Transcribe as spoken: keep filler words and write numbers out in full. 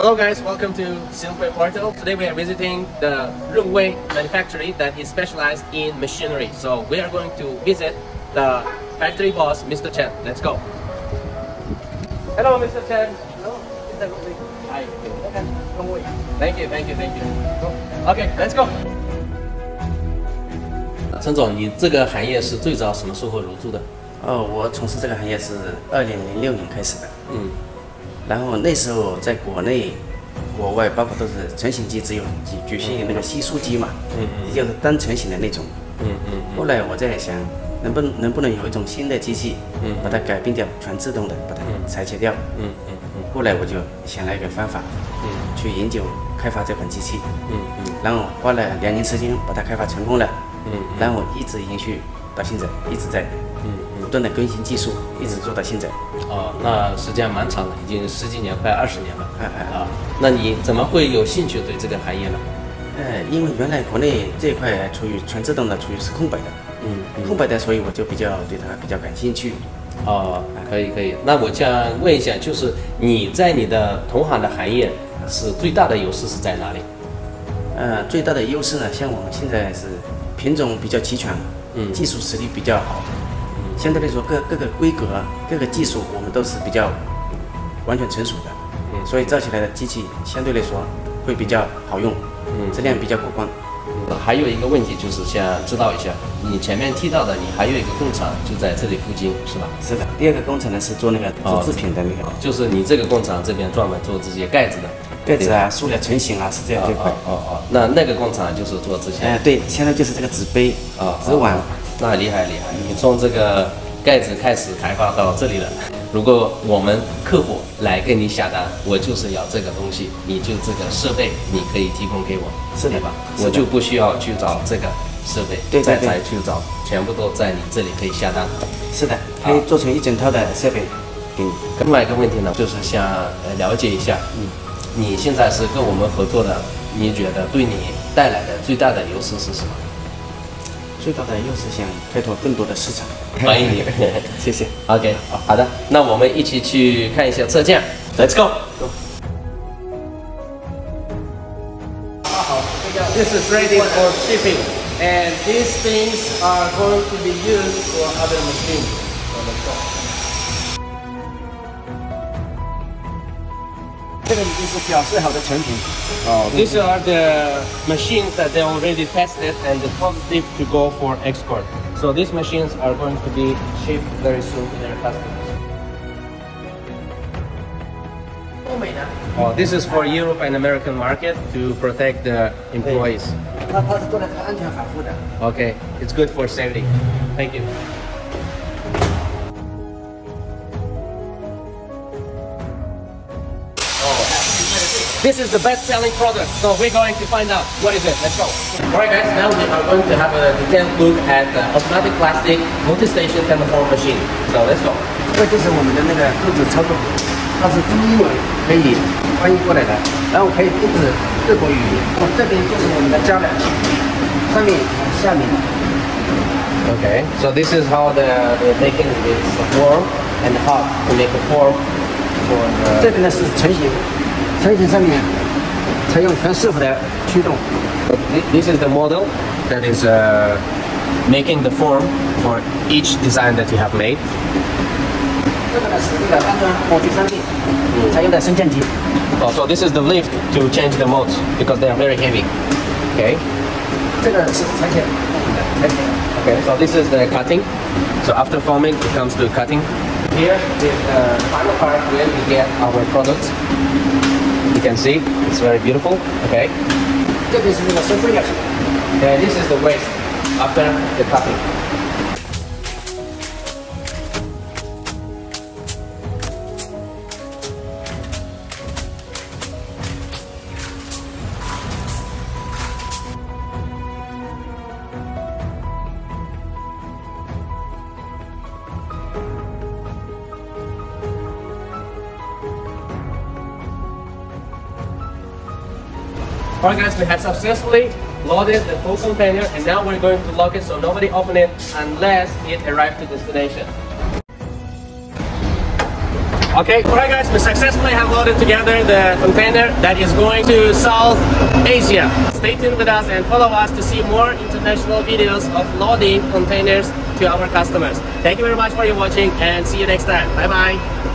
Hello guys, welcome to Silkway Portal. Today we are visiting the Rungwei manufactory that is specialized in machinery. So we are going to visit the factory boss, Mister Chen. Let's go. Hello, Mister Chen. Hello, Mister Rungwei. Hi. Okay. Rungwei. Thank you, thank you, thank you. Okay, let's go. 陈总，你这个行业是最早什么时候入驻的？哦，我从事这个行业是二零零六年开始的。嗯。 然后那时候在国内、国外，包括都是成型机只有几局限于那个吸塑机嘛，嗯嗯，就是单成型的那种，嗯嗯。后来我在想，能不能能不能有一种新的机器，嗯，把它改变掉，全自动的把它裁切掉，嗯嗯嗯。后来我就想了一个方法，嗯，去研究开发这款机器，嗯嗯。然后花了两年时间把它开发成功了，嗯，然后一直延续到现在，一直在。 不断的更新技术，一直做到现在。哦，那时间蛮长的，已经十几年，快二十年了。哎哎啊，那你怎么会有兴趣对这个行业呢？哎，因为原来国内这一块处于全自动的，处于是空白的，嗯，嗯空白的，所以我就比较对它比较感兴趣。哦，可以可以。那我想问一下，就是你在你的同行的行业，是最大的优势是在哪里？呃，最大的优势呢，像我们现在是品种比较齐全，嗯，技术实力比较好。 相对来说，各各个规格、各个技术，我们都是比较完全成熟的，嗯，所以造起来的机器相对来说会比较好用，嗯，质量比较过关。还有一个问题就是想知道一下，你前面提到的，你还有一个工厂就在这里附近，是吧？是的，第二个工厂呢是做那个制品的那个，就是你这个工厂这边专门做这些盖子的，盖子啊、塑料成型啊是这样这块。哦哦，那那个工厂就是做这些。哎，对，现在就是这个纸杯啊、纸碗。 那厉害厉害！你从这个盖子开始开发到这里了。如果我们客户来跟你下单，我就是要这个东西，你就这个设备，你可以提供给我，是的吧？我就不需要去找这个设备，对对对，再去找，全部都在你这里可以下单。是的，可以做成一整套的设备给你。另外一个问题呢，就是想了解一下，嗯，你现在是跟我们合作的，你觉得对你带来的最大的优势是什么？ 最大的优势想开拓更多的市场，欢迎你，谢谢。OK， 好, 好的，那我们一起去看一下车间 ，Let's go。大家好，这个 This is ready for shipping, and these things are going to be used for other machines. So let's go. 这个已经是表示好的成品。Oh, these are the machines that they already tested and the positive to go for export. So these machines are going to be shipped very soon to their customers. Oh, this is for Europe and American market to protect the employees. Okay, it's good for safety. Thank you. This is the best-selling product, so we're going to find out what is it. Let's go. Alright guys, now we are going to have a detailed look at the automatic plastic multi-station thermoform machine. So let's go. 这就是我们的那个钩子操作，它是中英文可以翻译过来的，然后可以控制各国语言。这边就是我们的加料，上面、下面。Okay, so this is how the they're making this warm and hot to make a form for. 这边呢是成型。 成型上面采用全伺服的驱动。This is the model that is uh, making the form for each design that you have made. 这个呢是为了安装模具商品采用的升降机。Oh, so this is the lift to change the molds because they are very heavy. Okay. 这个是裁剪。Okay. So this is the cutting. So after forming, it comes to cutting. Here is the final part where we get our products. You can see it's very beautiful. Okay. And this is the waste after the cutting. Alright guys, we have successfully loaded the full container and now we're going to lock it so nobody open it unless it arrives to destination. Okay, alright guys, we successfully have loaded together the container that is going to South Asia. Stay tuned with us and follow us to see more international videos of loading containers to our customers. Thank you very much for your watching and see you next time. Bye bye.